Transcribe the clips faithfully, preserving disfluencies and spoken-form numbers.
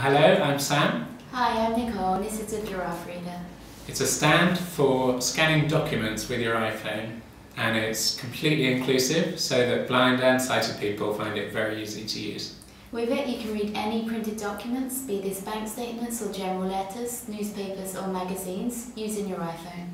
Hello, I'm Sam. Hi, I'm Nicole. This is a Giraffe Reader. It's a stand for scanning documents with your iPhone, and it's completely inclusive so that blind and sighted people find it very easy to use. With it you can read any printed documents, be this bank statements or general letters, newspapers or magazines, using your iPhone.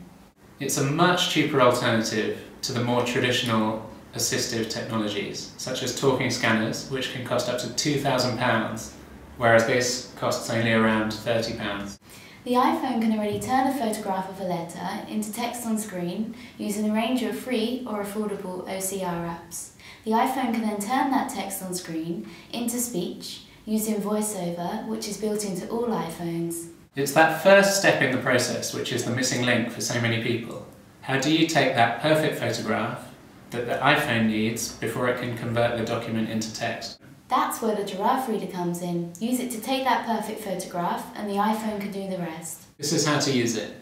It's a much cheaper alternative to the more traditional assistive technologies, such as talking scanners, which can cost up to two thousand pounds, whereas this costs only around thirty pounds. The iPhone can already turn a photograph of a letter into text on screen using a range of free or affordable O C R apps. The iPhone can then turn that text on screen into speech using VoiceOver, which is built into all iPhones. It's that first step in the process which is the missing link for so many people. How do you take that perfect photograph that the iPhone needs before it can convert the document into text? That's where the Giraffe Reader comes in. Use it to take that perfect photograph and the iPhone can do the rest. This is how to use it.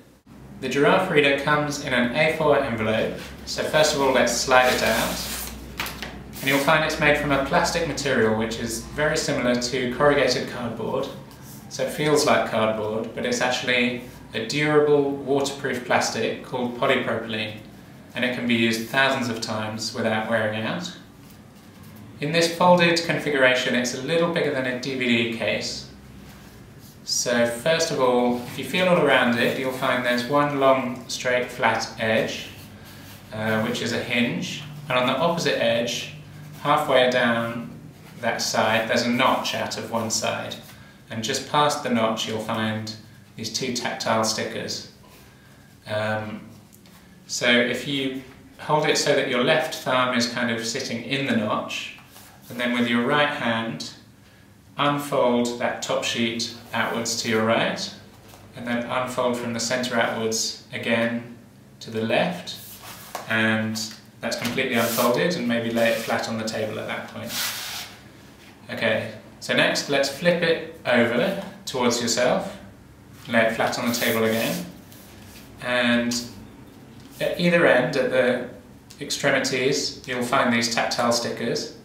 The Giraffe Reader comes in an A four envelope, so first of all let's slide it out. And you'll find it's made from a plastic material which is very similar to corrugated cardboard. So it feels like cardboard, but it's actually a durable waterproof plastic called polypropylene. And it can be used thousands of times without wearing out. In this folded configuration, it's a little bigger than a D V D case. So first of all, if you feel all around it, you'll find there's one long, straight, flat edge, uh, which is a hinge. And on the opposite edge, halfway down that side, there's a notch out of one side. And just past the notch, you'll find these two tactile stickers. Um, So if you hold it so that your left thumb is kind of sitting in the notch, and then with your right hand, unfold that top sheet outwards to your right, and then unfold from the centre outwards again to the left, and that's completely unfolded, and maybe lay it flat on the table at that point. Okay, so next let's flip it over towards yourself, lay it flat on the table again, and at either end, at the extremities, you'll find these tactile stickers.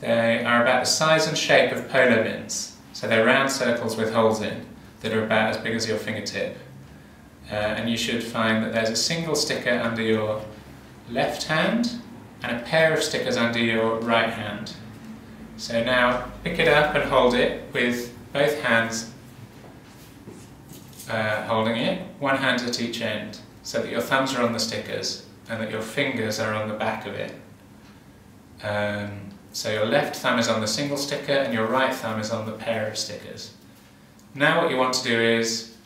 They are about the size and shape of polo mints, so they're round circles with holes in that are about as big as your fingertip. Uh, and you should find that there's a single sticker under your left hand and a pair of stickers under your right hand. So now pick it up and hold it with both hands uh, holding it, one hand at each end, so that your thumbs are on the stickers and that your fingers are on the back of it. Um, so your left thumb is on the single sticker and your right thumb is on the pair of stickers. Now what you want to do is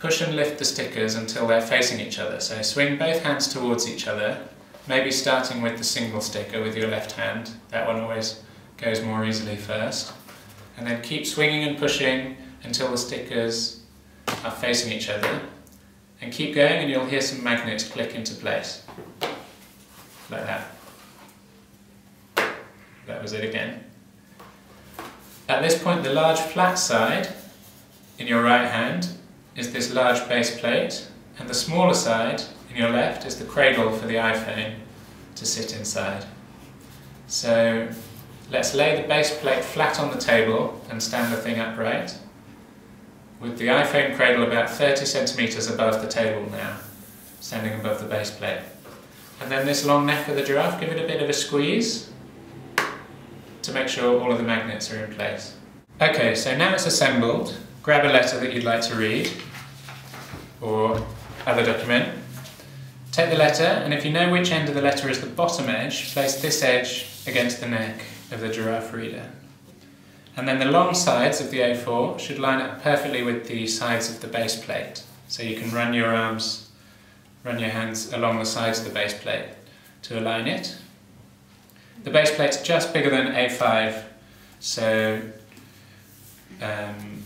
push and lift the stickers until they're facing each other. So swing both hands towards each other, maybe starting with the single sticker with your left hand. That one always goes more easily first. And then keep swinging and pushing until the stickers are facing each other. And keep going and you'll hear some magnets click into place. Like that. That was it again. At this point, the large flat side in your right hand is this large base plate, and the smaller side in your left is the cradle for the iPhone to sit inside. So let's lay the base plate flat on the table and stand the thing upright, with the iPhone cradle about thirty centimetres above the table now, standing above the base plate. And then this long neck of the giraffe, give it a bit of a squeeze to make sure all of the magnets are in place. Okay, so now it's assembled, grab a letter that you'd like to read, or other document. Take the letter, and if you know which end of the letter is the bottom edge, place this edge against the neck of the Giraffe Reader. And then the long sides of the A four should line up perfectly with the sides of the base plate. So you can run your arms, run your hands along the sides of the base plate to align it. The base plate's just bigger than A five, so um,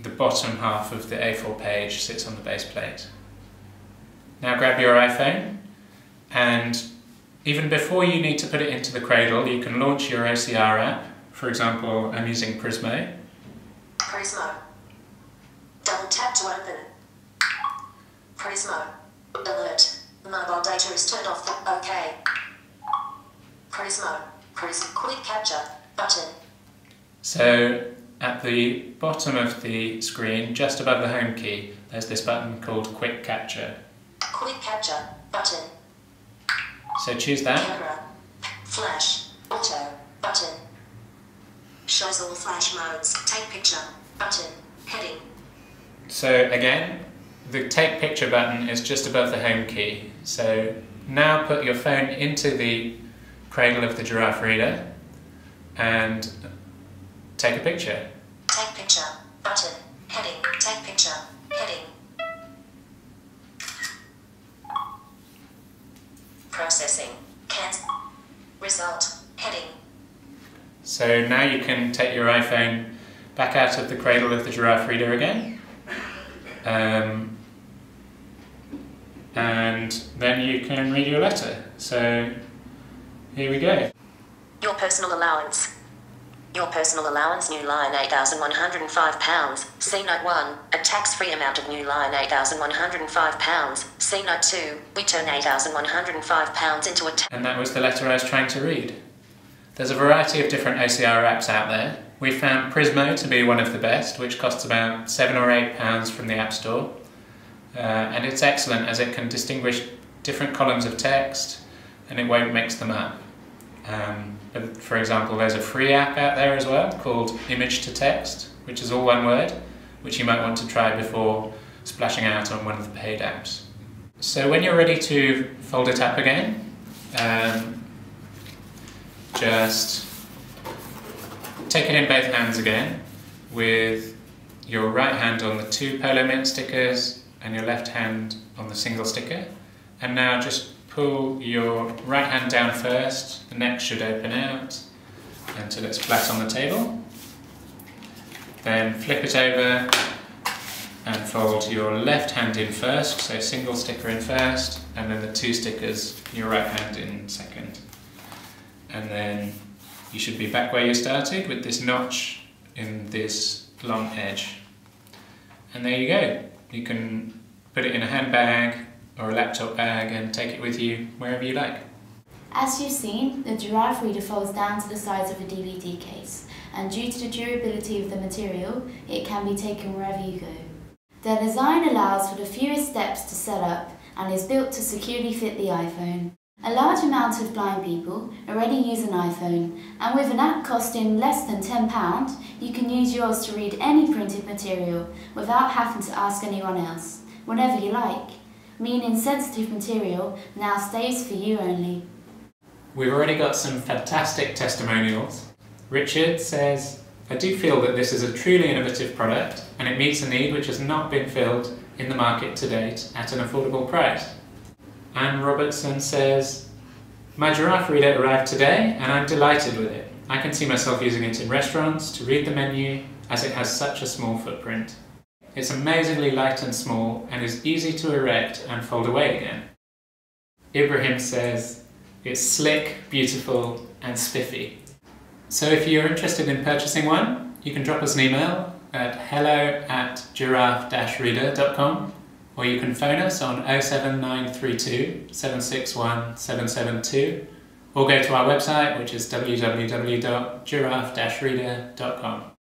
the bottom half of the A four page sits on the base plate. Now grab your iPhone, and even before you need to put it into the cradle, you can launch your O C R app. For example, I'm using Prismo. Prismo. Double tap to open. Prismo. Alert. Mobile data is turned off. OK. Prismo. Prism. Quick capture. Button. So at the bottom of the screen, just above the home key, there's this button called Quick Capture. Quick Capture button. So choose that. Camera, flash, auto, button. Shows all flash modes, take picture, button, heading. So again, the take picture button is just above the home key. So now put your phone into the cradle of the Giraffe Reader and take a picture. Take picture, button, heading, take picture, heading. Processing, cancel, result, heading. So now you can take your iPhone back out of the cradle of the Giraffe Reader again. Um, and then you can read your letter. So here we go. Your personal allowance. Your personal allowance, new line eight thousand one hundred and five pounds, C note one, a tax-free amount of new line eight thousand one hundred and five pounds, C note two, we turn eight thousand one hundred and five pounds into a tax. And that was the letter I was trying to read. There's a variety of different O C R apps out there. We found Prismo to be one of the best, which costs about seven or eight pounds from the App Store. Uh, and it's excellent as it can distinguish different columns of text and it won't mix them up. Um, but for example, there's a free app out there as well called Image to Text, which is all one word, which you might want to try before splashing out on one of the paid apps. So when you're ready to fold it up again, um, just take it in both hands again with your right hand on the two Polo Mint stickers and your left hand on the single sticker. And now just pull your right hand down first, the neck should open out until it's flat on the table. Then flip it over and fold your left hand in first, so single sticker in first, and then the two stickers, your right hand in second. And then you should be back where you started with this notch in this long edge. And there you go. You can put it in a handbag or a laptop bag and take it with you wherever you like. As you've seen, the Giraffe Reader folds down to the size of a D V D case, and due to the durability of the material, it can be taken wherever you go. Their design allows for the fewest steps to set up and is built to securely fit the iPhone. A large amount of blind people already use an iPhone, and with an app costing less than ten pounds, you can use yours to read any printed material without having to ask anyone else, whenever you like. Meaning sensitive material now stays for you only. We've already got some fantastic testimonials. Richard says, I do feel that this is a truly innovative product and it meets a need which has not been filled in the market to date at an affordable price. Anne Robertson says, my Giraffe Reader arrived today and I'm delighted with it. I can see myself using it in restaurants to read the menu as it has such a small footprint. It's amazingly light and small and is easy to erect and fold away again. Ibrahim says, it's slick, beautiful and spiffy. So if you're interested in purchasing one, you can drop us an email at hello at giraffe dash reader dot com or you can phone us on oh seven nine three two, seven six one, seven seven two or go to our website, which is w w w dot giraffe dash reader dot com.